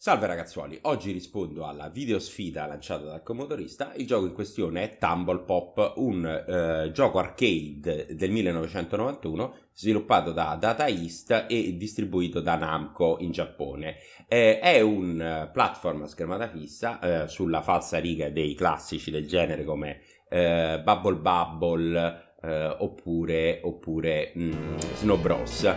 Salve ragazzuoli, oggi rispondo alla videosfida lanciata dal Commodorista. Il gioco in questione è TumblePop, un gioco arcade del 1991 sviluppato da Data East e distribuito da Namco in Giappone. È un platform a schermata fissa sulla falsariga dei classici del genere come Bubble Bubble oppure Snow Bros.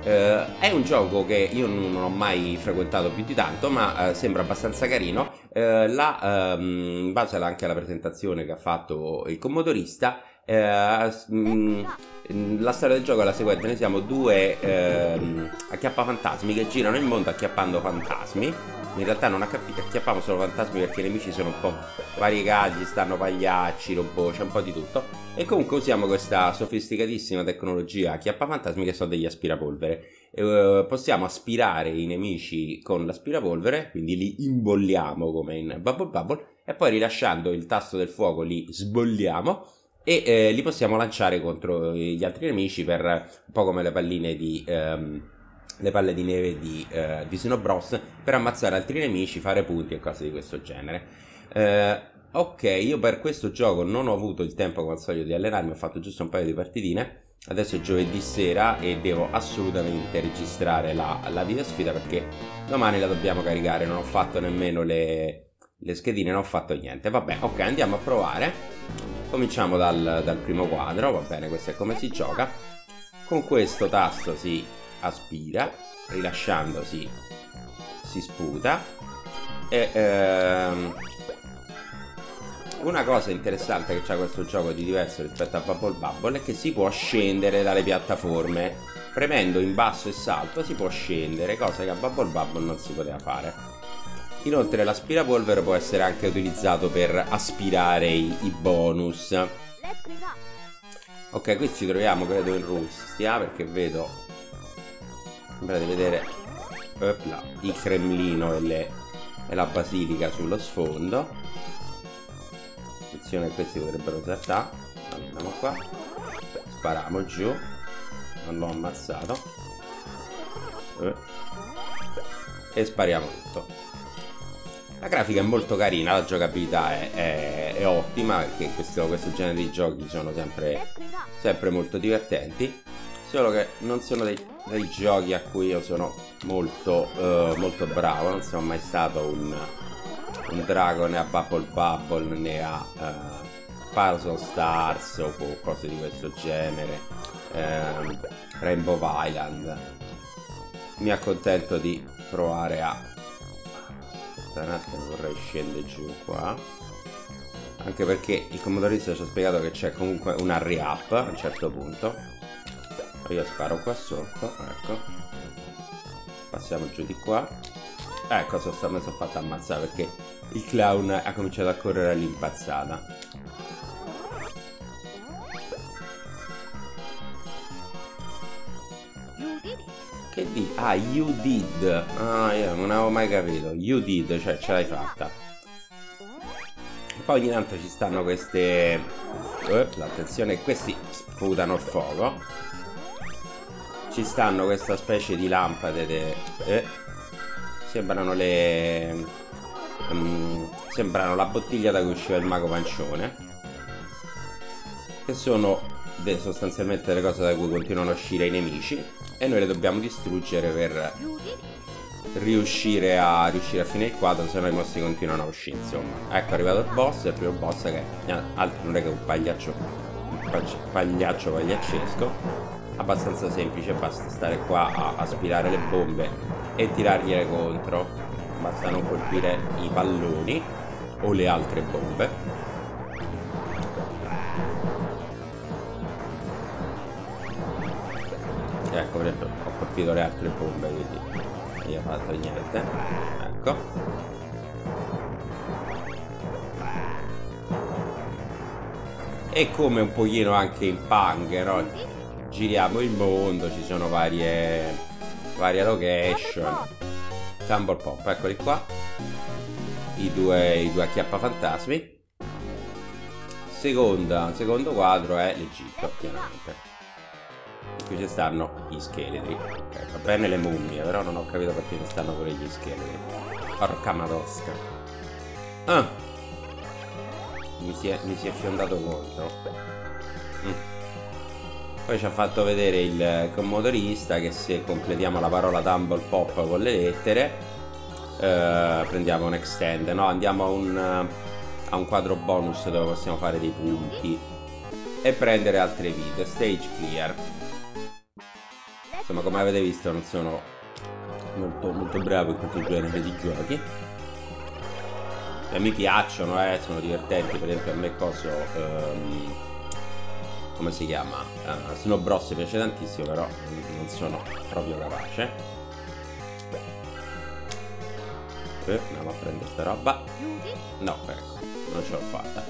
È un gioco che io non ho mai frequentato più di tanto, ma sembra abbastanza carino. In base anche alla presentazione che ha fatto il Commodorista, la storia del gioco è la seguente: noi siamo due acchiappafantasmi che girano il mondo acchiappando fantasmi. In realtà non acchiappiamo solo fantasmi, perché i nemici sono un po' variegati, stanno pagliacci, robot, c'è un po' di tutto. E comunque usiamo questa sofisticatissima tecnologia acchiappafantasmi che sono degli aspirapolvere. Possiamo aspirare i nemici con l'aspirapolvere, quindi li imbolliamo come in Bubble Bubble, e poi rilasciando il tasto del fuoco li sbolliamo e li possiamo lanciare contro gli altri nemici, per un po' come le palline di... le palle di neve di Snow Bros, per ammazzare altri nemici, fare punti e cose di questo genere. Ok, io per questo gioco non ho avuto il tempo come al solito di allenarmi, ho fatto giusto un paio di partitine. Adesso è giovedì sera e devo assolutamente registrare la videosfida, perché domani la dobbiamo caricare. Non ho fatto nemmeno le schedine, non ho fatto niente. Vabbè, ok, andiamo a provare. Cominciamo dal primo quadro, va bene, questo è come si gioca. Con questo tasto si aspira, rilasciandosi si sputa. E una cosa interessante che c'ha questo gioco di diverso rispetto a Bubble Bubble è che si può scendere dalle piattaforme. Premendo in basso e salto si può scendere, cosa che a Bubble Bubble non si poteva fare. Inoltre l'aspirapolvere può essere anche utilizzato per aspirare i bonus. Ok, qui ci troviamo credo in Russia, perché vedo, sembra di vedere il Cremlino e la basilica sullo sfondo. Attenzione, questi potrebbero saltare. Andiamo qua, spariamo giù. Non l'ho ammazzato. E spariamo tutto. La grafica è molto carina, la giocabilità è ottima, perché questo genere di giochi sono sempre molto divertenti. Solo che non sono dei giochi a cui io sono molto bravo. Non sono mai stato un drago né a Bubble Bubble né a Parasol Stars o cose di questo genere, Rainbow Island. Mi accontento di provare a... Un attimo, vorrei scendere giù qua, anche perché il Commodorista ci ha spiegato che c'è comunque una re-up a un certo punto. Io sparo qua sotto, ecco. Passiamo giù di qua. Ecco, mi sono fatto ammazzare perché il clown ha cominciato a correre all'impazzata. Che di? Ah, you did. Ah, io non avevo mai capito. You did, cioè ce l'hai fatta. E poi ogni tanto ci stanno queste... attenzione, questi sputano il fuoco. Ci stanno questa specie di lampade sembrano le... sembrano la bottiglia da cui usciva il mago pancione, che sono sostanzialmente le cose da cui continuano a uscire i nemici, e noi le dobbiamo distruggere per riuscire a fine il quadro, se no i mostri continuano a uscire. Insomma, ecco, è arrivato il boss, il primo boss, che altro non è che un pagliaccio pagliaccesco. Abbastanza semplice, basta stare qua a aspirare le bombe e tirargliele contro, basta non colpire i palloni o le altre bombe. Ecco, per esempio, ho colpito le altre bombe, quindi non gli ha fatto niente. Ecco, e come un pochino anche in Pang, no? Giriamo il mondo, ci sono varie location. TumblePop, eccoli qua, i due acchiappafantasmi. Secondo quadro è l'Egitto, chiaramente. Qui ci stanno gli scheletri. Okay, va bene le mummie, però non ho capito perché ci stanno pure gli scheletri. Porca madosca. Ah. Mi si è fiondato contro. Poi ci ha fatto vedere il Commodorista che se completiamo la parola TumblePop con le lettere prendiamo un extend, no? Andiamo a un quadro bonus dove possiamo fare dei punti e prendere altre vite. Stage clear. Insomma, come avete visto non sono molto bravo in questo genere di giochi. E mi piacciono, sono divertenti. Per esempio a me coso come si chiama? Snow Bros piace tantissimo, però non sono proprio capace. Andiamo a prendere sta roba. No, ecco, non ce l'ho fatta.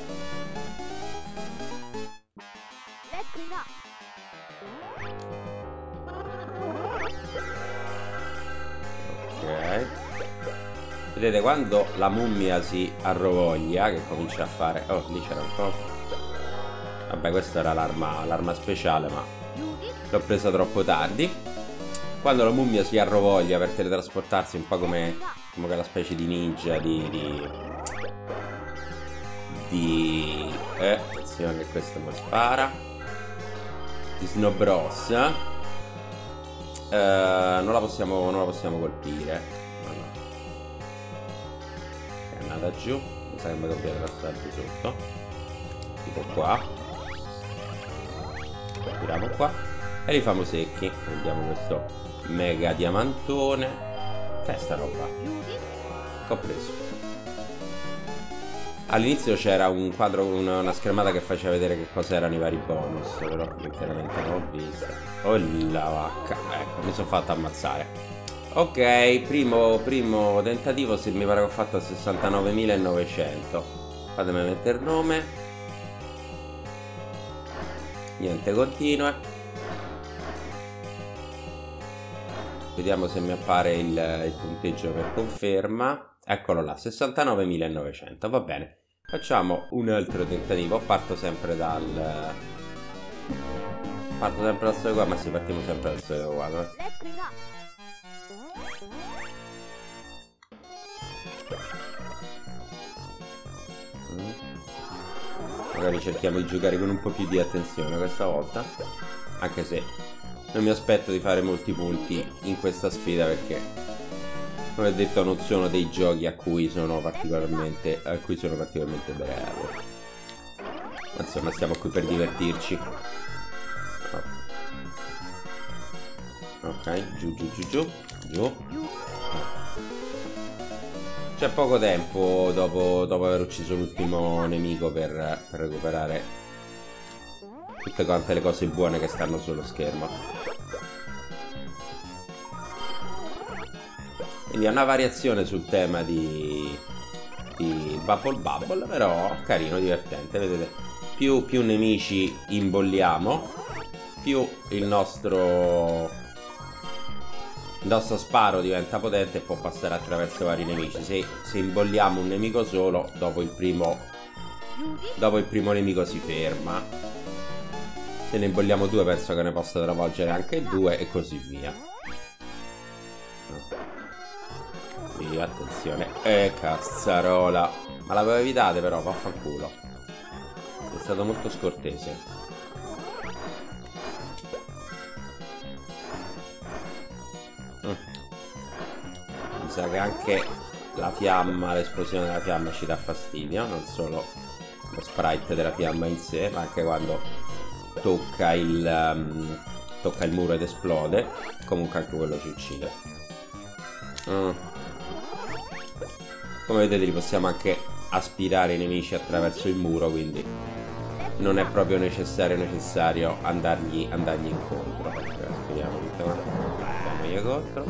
Ok. Vedete quando la mummia si arrovoglia, che comincia a fare... Oh, lì c'era un po'. Vabbè, questa era l'arma speciale, ma l'ho presa troppo tardi. Quando la mummia si arrovoglia per teletrasportarsi, un po' come quella specie di ninja attenzione che questo mi spara. Di Snow Bros. Non la possiamo colpire. No, no. È andata giù. Mi sa che mi dobbiamo trasferire sotto. Tipo qua. Tiriamo qua e li famo secchi. Prendiamo questo mega diamantone. Che è sta roba? Che ho preso? All'inizio c'era un quadro, una schermata che faceva vedere che cosa erano i vari bonus, però chiaramente non ho visto. Oh la vacca. Ecco, mi sono fatto ammazzare. Ok, primo tentativo. Se mi pare che ho fatto a 69.900. Fatemi mettere il nome. Niente, continua. Vediamo se mi appare il punteggio per conferma. Eccolo là, 69.900. Va bene, facciamo un altro tentativo. Parto sempre dal solito quadro. Ma sì, partiamo sempre dal solito quadro. Magari cerchiamo di giocare con un po' più di attenzione questa volta, anche se non mi aspetto di fare molti punti in questa sfida, perché come detto non sono dei giochi a cui sono particolarmente bravo. Insomma, stiamo qui per divertirci. Ok, giù. C'è poco tempo dopo aver ucciso l'ultimo nemico per recuperare tutte quante le cose buone che stanno sullo schermo. Quindi è una variazione sul tema di Bubble Bubble, però carino, divertente. Vedete, più nemici imbolliamo, più il nostro sparo diventa potente e può passare attraverso vari nemici. Se imbolliamo un nemico solo, dopo il primo nemico si ferma. Se ne imbolliamo due, penso che ne possa travolgere anche due, e così via. Via, attenzione. Cazzarola. Ma l'avevo evitate, però, vaffanculo. È stato molto scortese. Mi sa che anche la fiamma, l'esplosione della fiamma ci dà fastidio, non solo lo sprite della fiamma in sé, ma anche quando tocca il muro ed esplode. Comunque anche quello ci uccide. Come vedete, li possiamo anche aspirare i nemici attraverso il muro, quindi non è proprio necessario andargli incontro. Aspiriamo tutto quanto. Contro.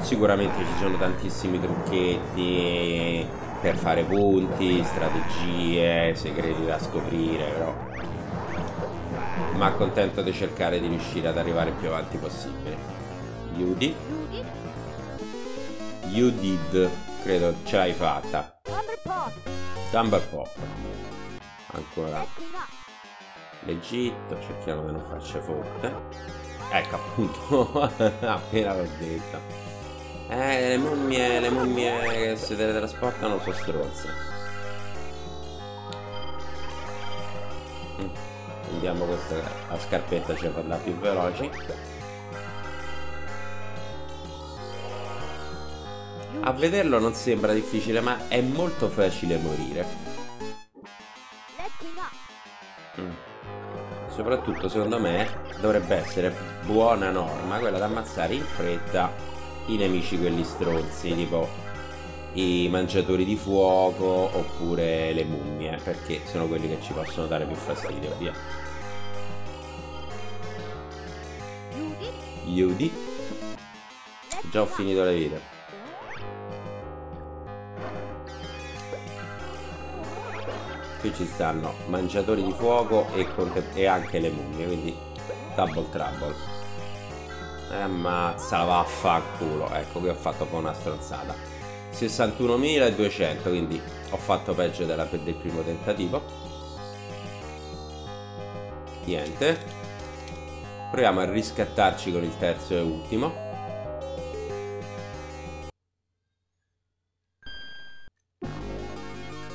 Sicuramente ci sono tantissimi trucchetti per fare punti, strategie, segreti da scoprire, però ma contento di cercare di riuscire ad arrivare più avanti possibile. You did, credo ce l'hai fatta. TumblePop. Ancora l'Egitto, cerchiamo che non faccia forte. Ecco, appunto. Appena l'ho detto. Le mummie che si teletrasportano sono stronze. Andiamo questa a scarpetta, cioè farla più veloci. A vederlo non sembra difficile, ma è molto facile morire. Soprattutto secondo me dovrebbe essere buona norma quella di ammazzare in fretta i nemici, quelli stronzi, tipo i mangiatori di fuoco oppure le mummie, perché sono quelli che ci possono dare più fastidio. Via Yudi. Già ho finito le vite. Qui ci stanno mangiatori di fuoco e anche le mummie, quindi double trouble. Ammazza, vaffanculo. Ecco, qui ho fatto un po' una stronzata. 61.200, quindi ho fatto peggio del primo tentativo. Niente, proviamo a riscattarci con il terzo e ultimo.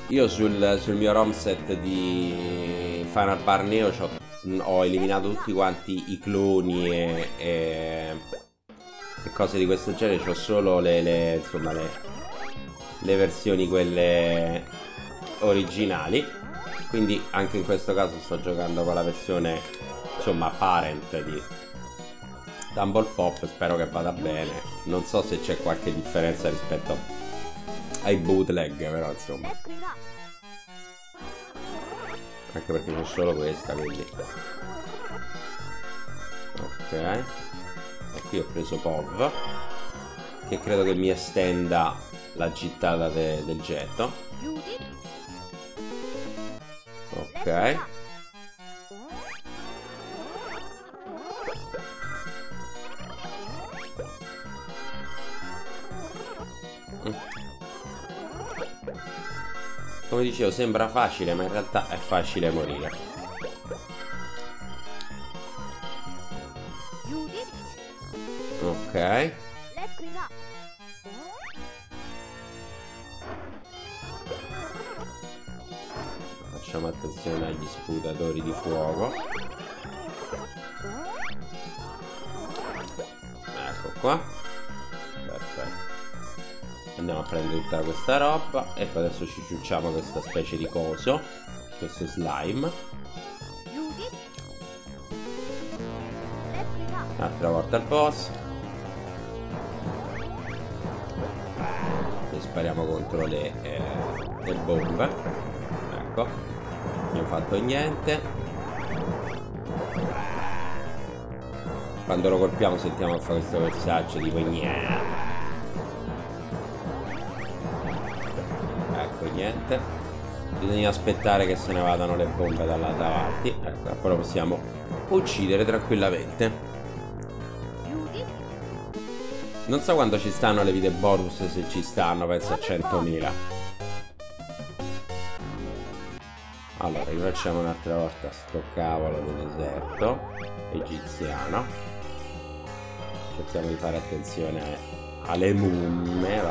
Io sul mio ROM set di Final Bar Neo ho eliminato tutti quanti i cloni e cose di questo genere. C'ho solo le versioni quelle originali, quindi anche in questo caso sto giocando con la versione, insomma, parent di TumblePop. Spero che vada bene, non so se c'è qualche differenza rispetto ai bootleg, però insomma, anche perché c'è solo questa, quindi ok. E qui ho preso POV, che credo che mi estenda la gittata del getto. Ok, come dicevo, sembra facile, ma in realtà è facile morire. Ok, facciamo attenzione agli sputatori di fuoco. Ecco qua, perfetto. Andiamo a prendere tutta questa roba. Ecco, adesso ci ciucciamo questa specie di coso, questo slime. Un'altra volta al boss. E spariamo contro le bombe. Ecco, non ho fatto niente. Quando lo colpiamo sentiamo che fa questo versaggio tipo gna. Niente, bisogna aspettare che se ne vadano le bombe da là davanti. Ecco, poi lo possiamo uccidere tranquillamente. Non so quando ci stanno le vite bonus, se ci stanno, penso a 100.000. Allora, rifacciamo un'altra volta sto cavolo del deserto egiziano. Cerchiamo di fare attenzione alle mumme,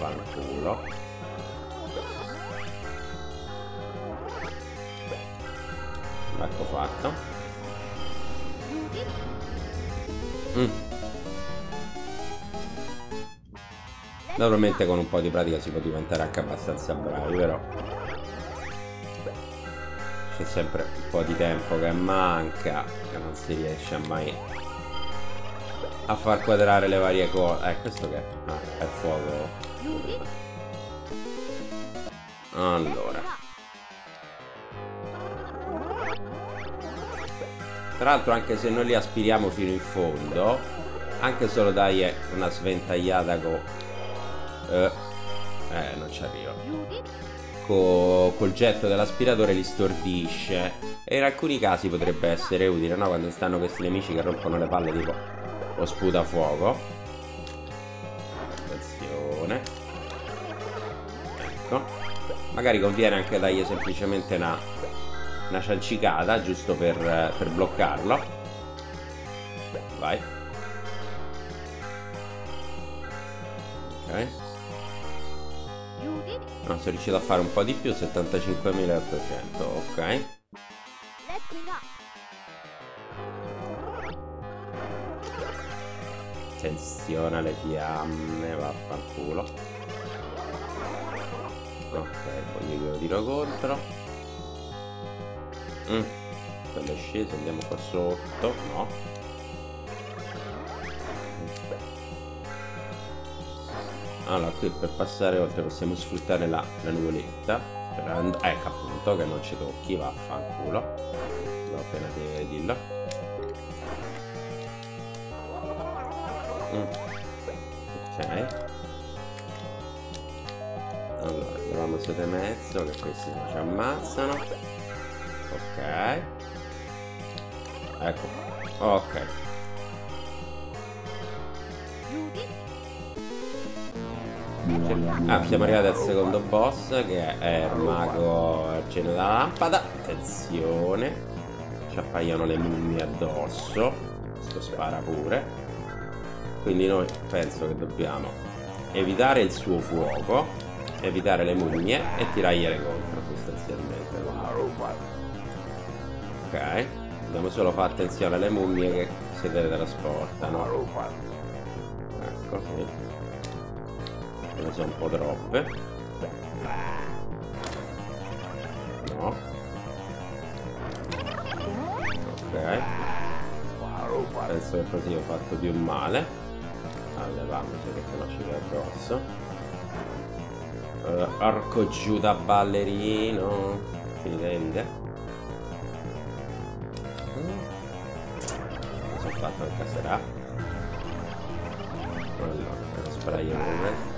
vaffanculo. Ecco fatto. Naturalmente con un po' di pratica si può diventare anche abbastanza bravi, però c'è sempre un po' di tempo che manca, che non si riesce mai a far quadrare le varie cose. Questo che è? È fuoco. Allora, tra l'altro, anche se noi li aspiriamo fino in fondo, anche solo dai una sventagliata non ci arrivo. Col getto dell'aspiratore li stordisce. E in alcuni casi potrebbe essere utile, no? Quando stanno questi nemici che rompono le palle tipo lo sputafuoco. Attenzione. Ecco. Magari conviene anche dargli semplicemente una ciancicata, giusto per bloccarlo. Vai. Ok. Ah, sono riuscito a fare un po' di più, 75.800. Ok. Attenzione alle fiamme, vaffanculo. Ok, poi glielo tiro contro. Quello è sceso, andiamo qua sotto. No. Allora, qui per passare oltre possiamo sfruttare la nuvoletta. Sperando... ecco appunto che non ci tocchi, vaffanculo. L'ho appena di dirlo. Ok. Allora, proviamo 7,5 che questi ci ammazzano. Ok. Ecco. Ok. Ah, siamo arrivati al secondo boss che è il mago argento della lampada. Attenzione. Ci appaiono le mummie addosso. Questo spara pure. Quindi noi penso che dobbiamo evitare il suo fuoco, evitare le mummie e tirargliele contro sostanzialmente. Ok, dobbiamo solo fare attenzione alle mummie che si teletrasportano. Ecco, sì. Ce ne sono un po' troppe. No. Ok. Penso che così ho fatto più male. Levamoci che non ci va addosso. Arco giù da ballerino. Finite. Cosa ho fatto? Non casserà. Allora, sparaglio pure.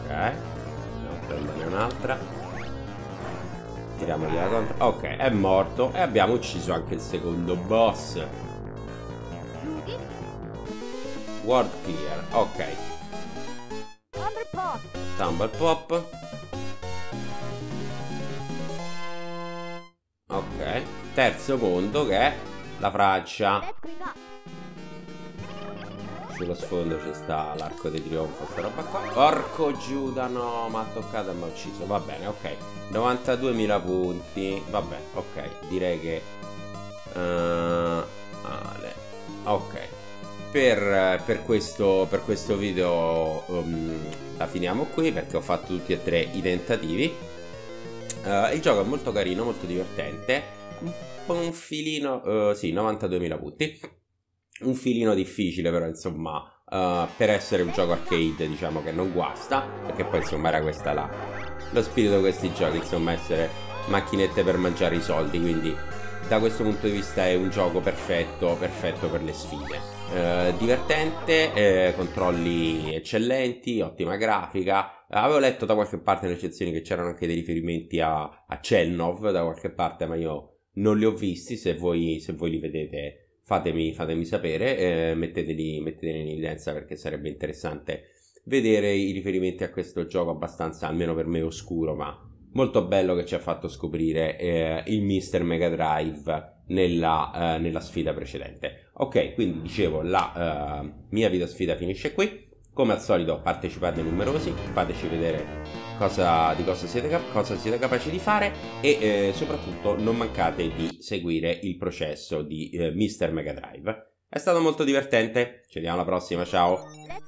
Ok. Andiamo a prendere un'altra. Tiriamogli la contra. Ok, è morto. E abbiamo ucciso anche il secondo boss. World Clear, ok. TumblePop. TumblePop. Ok. Terzo mondo che è la Francia. Sullo sfondo ci sta l'arco di trionfo, sta roba qua. Porco Giuda, no, ma ha toccato e mi ha ucciso. Va bene, ok. 92.000 punti. Vabbè, ok. Direi che... ok. Per questo video la finiamo qui perché ho fatto tutti e tre i tentativi. Il gioco è molto carino, molto divertente, un filino, sì, 92.000 punti, un filino difficile però insomma, per essere un gioco arcade diciamo che non guasta, perché poi insomma era questa lo spirito di questi giochi, insomma essere macchinette per mangiare i soldi, quindi da questo punto di vista è un gioco perfetto, perfetto per le sfide. Divertente, controlli eccellenti, ottima grafica. Avevo letto da qualche parte nelle recensioni che c'erano anche dei riferimenti a Chelnov da qualche parte, ma io non li ho visti. Se voi li vedete fatemi sapere, metteteli in evidenza perché sarebbe interessante vedere i riferimenti a questo gioco abbastanza, almeno per me, oscuro ma molto bello, che ci ha fatto scoprire il Mr. Mega Drive nella sfida precedente. Ok, quindi dicevo la mia video sfida finisce qui. Come al solito partecipate numerosi, fateci vedere cosa siete capaci di fare e soprattutto non mancate di seguire il processo di Mr. Mega Drive. È stato molto divertente, ci vediamo alla prossima, ciao!